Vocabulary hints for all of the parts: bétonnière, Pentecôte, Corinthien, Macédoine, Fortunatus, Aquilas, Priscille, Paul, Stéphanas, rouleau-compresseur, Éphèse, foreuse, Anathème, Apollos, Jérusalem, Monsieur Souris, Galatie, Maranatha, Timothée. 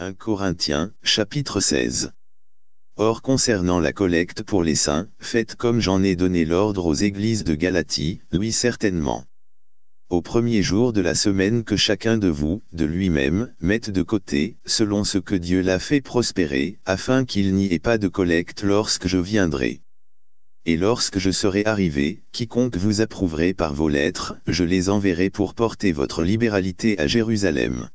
1 Corinthiens, chapitre 16. Or concernant la collecte pour les saints, faites comme j'en ai donné l'ordre aux églises de Galatie, lui certainement. Au premier jour de la semaine que chacun de vous, de lui-même, mette de côté, selon ce que Dieu l'a fait prospérer, afin qu'il n'y ait pas de collecte lorsque je viendrai. Et lorsque je serai arrivé, quiconque vous approuverait par vos lettres, je les enverrai pour porter votre libéralité à Jérusalem.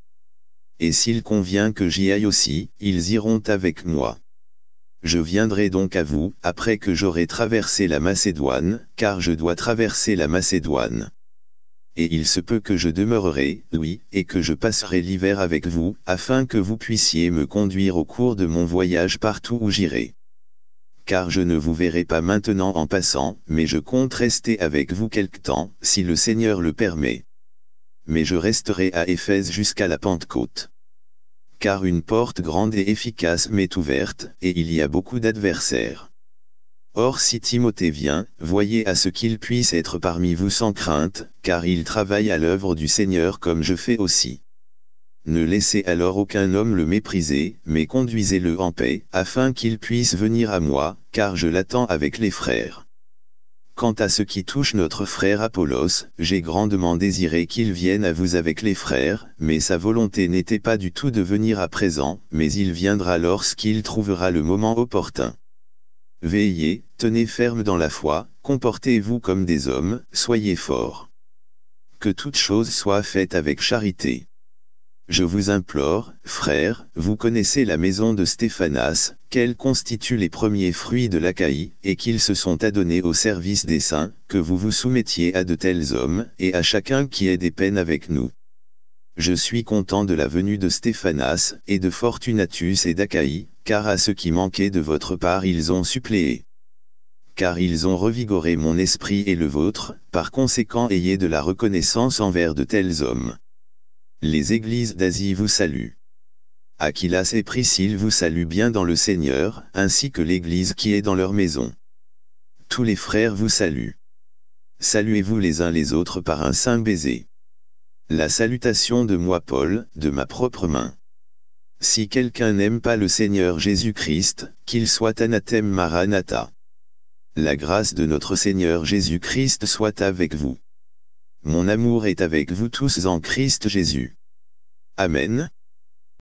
Et s'il convient que j'y aille aussi, ils iront avec moi. Je viendrai donc à vous, après que j'aurai traversé la Macédoine, car je dois traverser la Macédoine. Et il se peut que je demeurerai, oui, et que je passerai l'hiver avec vous, afin que vous puissiez me conduire au cours de mon voyage partout où j'irai. Car je ne vous verrai pas maintenant en passant, mais je compte rester avec vous quelque temps, si le Seigneur le permet. Mais je resterai à Éphèse jusqu'à la Pentecôte. Car une porte grande et efficace m'est ouverte, et il y a beaucoup d'adversaires. Or si Timothée vient, voyez à ce qu'il puisse être parmi vous sans crainte, car il travaille à l'œuvre du Seigneur comme je fais aussi. Ne laissez alors aucun homme le mépriser, mais conduisez-le en paix, afin qu'il puisse venir à moi, car je l'attends avec les frères. Quant à ce qui touche notre frère Apollos, j'ai grandement désiré qu'il vienne à vous avec les frères, mais sa volonté n'était pas du tout de venir à présent, mais il viendra lorsqu'il trouvera le moment opportun. Veillez, tenez ferme dans la foi, comportez-vous comme des hommes, soyez forts. Que toute chose soit faite avec charité. Je vous implore, frères, vous connaissez la maison de Stéphanas, qu'elle constitue les premiers fruits de l'Achaïe, et qu'ils se sont adonnés au service des saints, que vous vous soumettiez à de tels hommes, et à chacun qui ait des peines avec nous. Je suis content de la venue de Stéphanas, et de Fortunatus et d'Achaïe, car à ce qui manquait de votre part ils ont suppléé. Car ils ont revigoré mon esprit et le vôtre, par conséquent ayez de la reconnaissance envers de tels hommes. Les églises d'Asie vous saluent. Aquilas et Priscille vous saluent bien dans le Seigneur, ainsi que l'église qui est dans leur maison. Tous les frères vous saluent. Saluez-vous les uns les autres par un saint baiser. La salutation de moi Paul, de ma propre main. Si quelqu'un n'aime pas le Seigneur Jésus-Christ, qu'il soit anathème Maranatha. La grâce de notre Seigneur Jésus-Christ soit avec vous. Mon amour est avec vous tous en Christ Jésus. Amen.